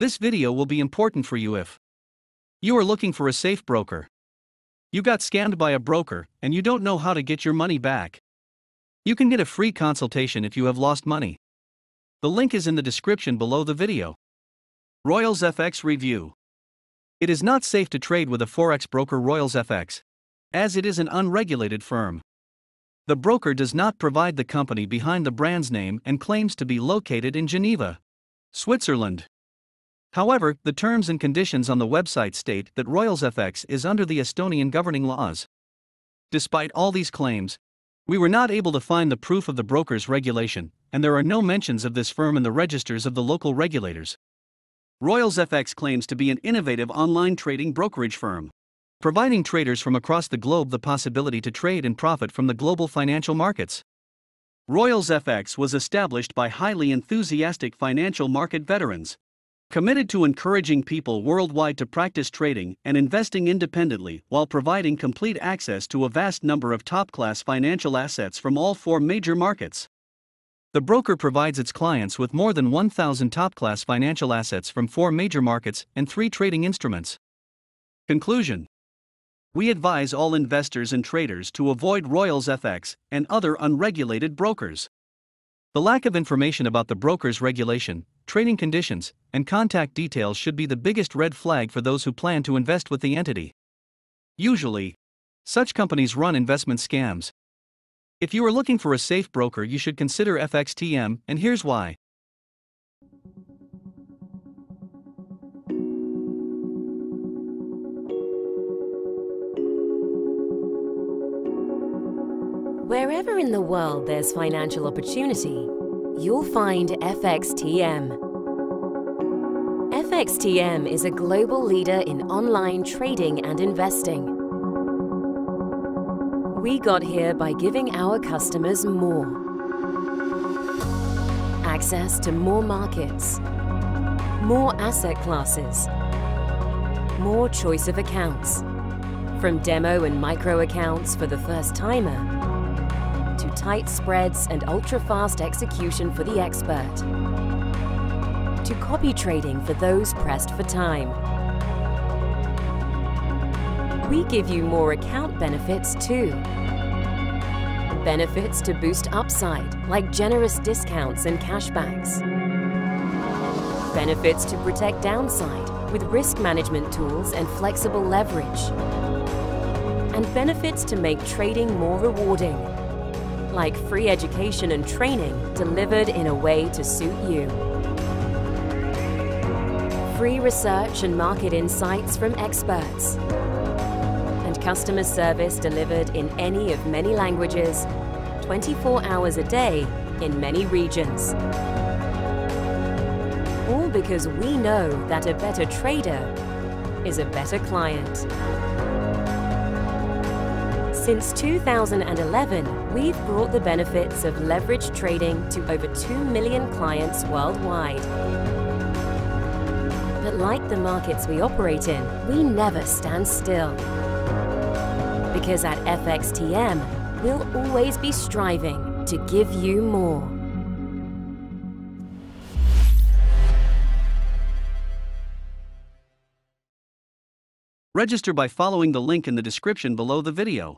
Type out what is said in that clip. This video will be important for you if you are looking for a safe broker. You got scammed by a broker and you don't know how to get your money back. You can get a free consultation if you have lost money. The link is in the description below the video. RoyalsFX Review. It is not safe to trade with a forex broker RoyalsFX, as it is an unregulated firm. The broker does not provide the company behind the brand's name and claims to be located in Geneva, Switzerland. However, the terms and conditions on the website state that RoyalsFX is under the Estonian governing laws. Despite all these claims, we were not able to find the proof of the broker's regulation, and there are no mentions of this firm in the registers of the local regulators. RoyalsFX claims to be an innovative online trading brokerage firm, providing traders from across the globe the possibility to trade and profit from the global financial markets. RoyalsFX was established by highly enthusiastic financial market veterans, committed to encouraging people worldwide to practice trading and investing independently while providing complete access to a vast number of top-class financial assets from all four major markets. The broker provides its clients with more than 1,000 top-class financial assets from four major markets and three trading instruments. Conclusion. We advise all investors and traders to avoid RoyalsFX and other unregulated brokers. The lack of information about the broker's regulation, trading conditions, and contact details should be the biggest red flag for those who plan to invest with the entity. Usually, such companies run investment scams. If you are looking for a safe broker, you should consider FXTM, and here's why. Wherever in the world there's financial opportunity, you'll find FXTM. FXTM is a global leader in online trading and investing. We got here by giving our customers more. Access to more markets, more asset classes, more choice of accounts. From demo and micro accounts for the first timer, to tight spreads and ultra-fast execution for the expert, to copy trading for those pressed for time. We give you more account benefits too. Benefits to boost upside, like generous discounts and cashbacks. Benefits to protect downside, with risk management tools and flexible leverage. And benefits to make trading more rewarding, like free education and training delivered in a way to suit you. Free research and market insights from experts. And customer service delivered in any of many languages, 24 hours a day, in many regions. All because we know that a better trader is a better client. Since 2011, we've brought the benefits of leverage trading to over 2 million clients worldwide. But like the markets we operate in, we never stand still. Because at FXTM, we'll always be striving to give you more. Register by following the link in the description below the video.